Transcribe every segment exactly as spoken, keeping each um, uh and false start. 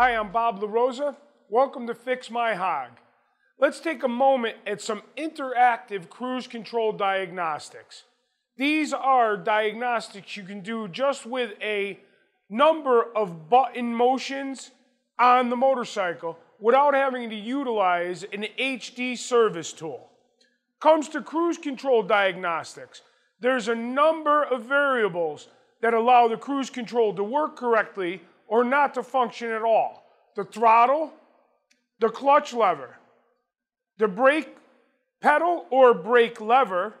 Hi, I'm Bob LaRosa. Welcome to Fix My Hog. Let's take a moment at some interactive cruise control diagnostics. These are diagnostics you can do just with a number of button motions on the motorcycle without having to utilize an H D service tool. Comes to cruise control diagnostics, there's a number of variables that allow the cruise control to work correctly or not to function at all. The throttle, the clutch lever, the brake pedal or brake lever,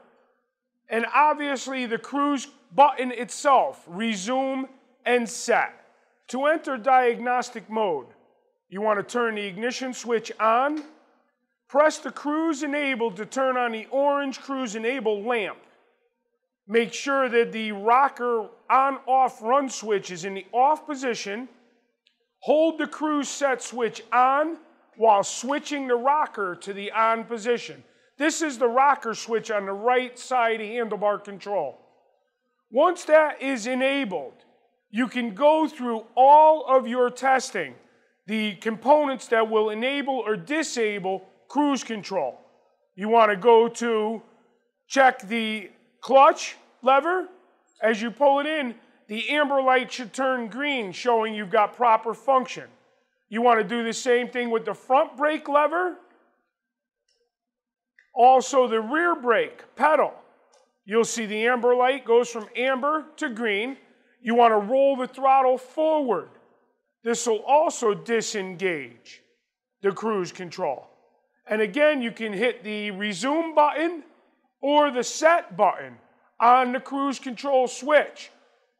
and obviously the cruise button itself, resume and set. To enter diagnostic mode, you want to turn the ignition switch on, press the cruise enable to turn on the orange cruise enable lamp. Make sure that the rocker on-off run switch is in the off position. Hold the cruise set switch on while switching the rocker to the on position. This is the rocker switch on the right side of handlebar control. Once that is enabled, you can go through all of your testing, the components that will enable or disable cruise control. You want to go to check the clutch lever. As you pull it in, the amber light should turn green, showing you've got proper function. You want to do the same thing with the front brake lever, also the rear brake pedal. You'll see the amber light goes from amber to green. You want to roll the throttle forward. This will also disengage the cruise control. And again, you can hit the resume button or the set button on the cruise control switch.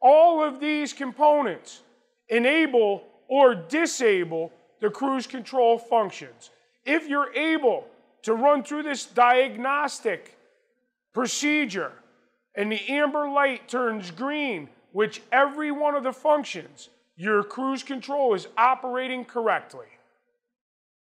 All of these components enable or disable the cruise control functions. If you're able to run through this diagnostic procedure and the amber light turns green, which every one of the functions, your cruise control is operating correctly.